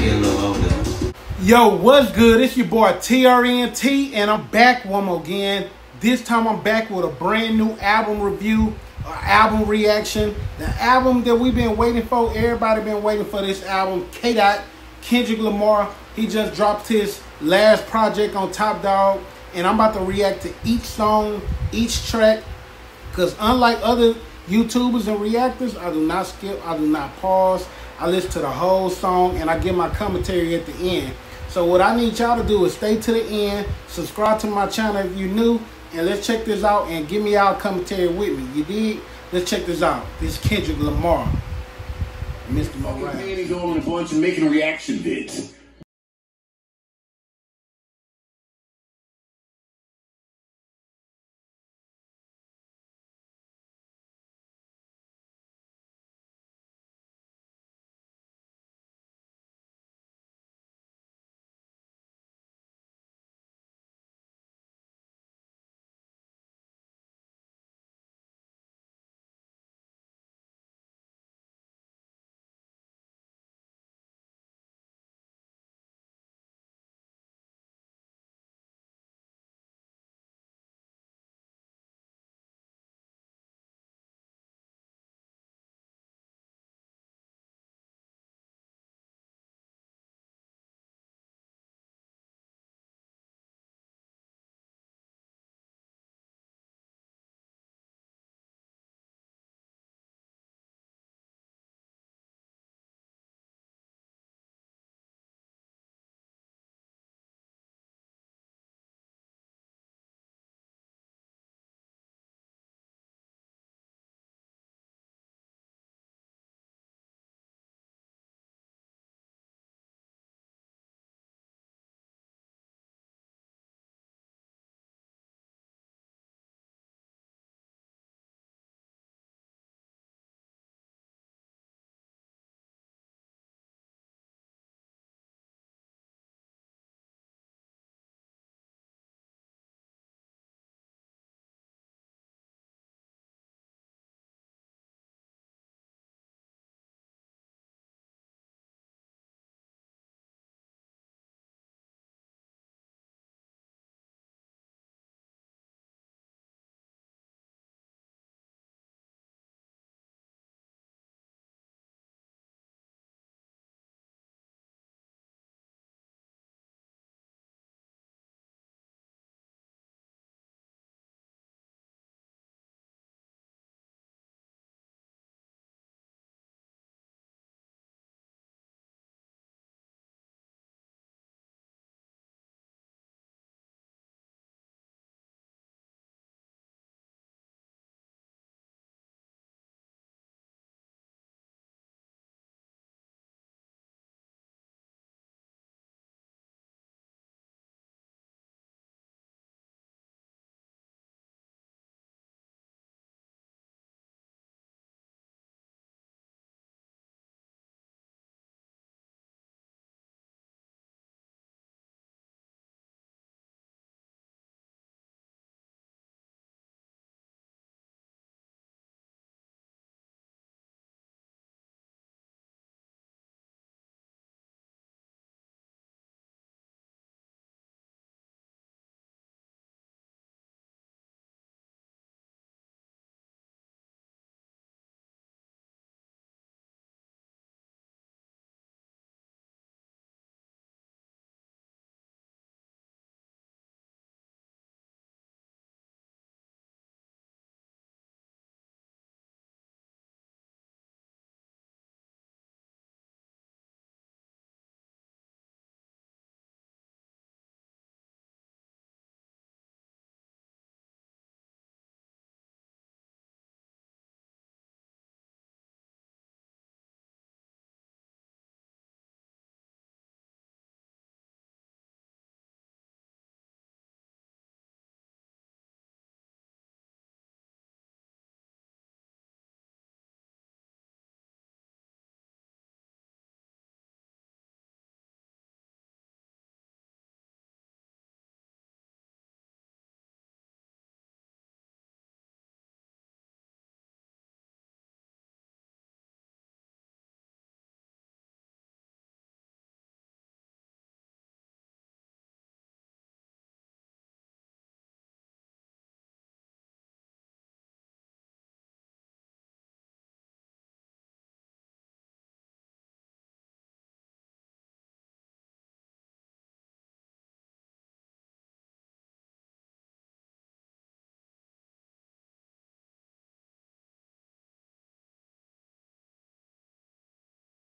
be a little older. Yo, what's good? It's your boy TRNT, and I'm back one more again. This time I'm back with a brand new album review, or album reaction. The album that we've been waiting for, everybody been waiting for this album, K-Dot, Kendrick Lamar. He just dropped his last project on Top Dawg, and I'm about to react to each song, each track, because unlike other YouTubers and reactors, I do not skip, I do not pause. I listen to the whole song and I give my commentary at the end. So what I need y'all to do is stay to the end, subscribe to my channel if you're new, and let's check this out and give me y'all commentary with me. You dig? Let's check this out. This is Kendrick Lamar. Mr. Moran going on a bunch and making reaction vids.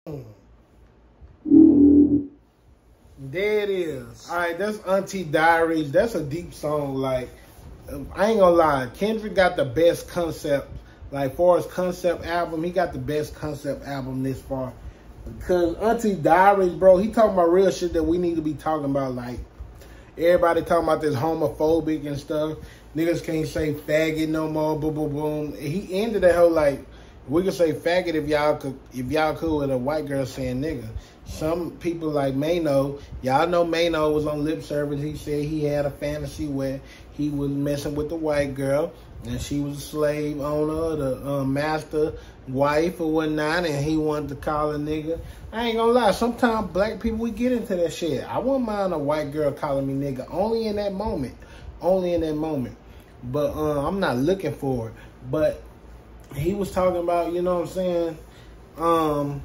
There it is. All right, that's Auntie Diaries. That's a deep song. Like, I ain't gonna lie, Kendrick got the best concept. Like, for his concept album, he got the best concept album this far. Because Auntie Diaries, bro, he talking about real shit that we need to be talking about. Like, everybody talking about this homophobic and stuff. Niggas can't say faggot no more, boom, boom, boom. He ended that whole, like, we can say faggot if y'all cool with a white girl saying nigga. Some people like Mayno, y'all know Mayno was on Lip Service. He said he had a fantasy where he was messing with the white girl and she was a slave owner, the master wife or whatnot, and he wanted to call a nigga. I ain't gonna lie, sometimes black people, we get into that shit. I wouldn't mind a white girl calling me nigga only in that moment. Only in that moment. But I'm not looking for it. But he was talking about, you know what I'm saying,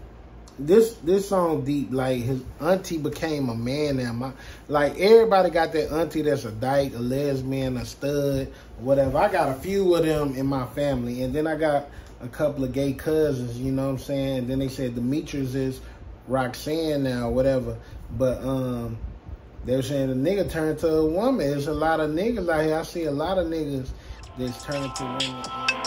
this song deep. Like, his auntie became a man now. Like, everybody got that auntie that's a dyke, a lesbian, a stud, whatever. I got a few of them in my family, and then I got a couple of gay cousins, you know what I'm saying. And then they said Demetrius is Roxanne now, whatever. But they were saying the nigga turned to a woman. There's a lot of niggas out here. I see a lot of niggas that's turning to women.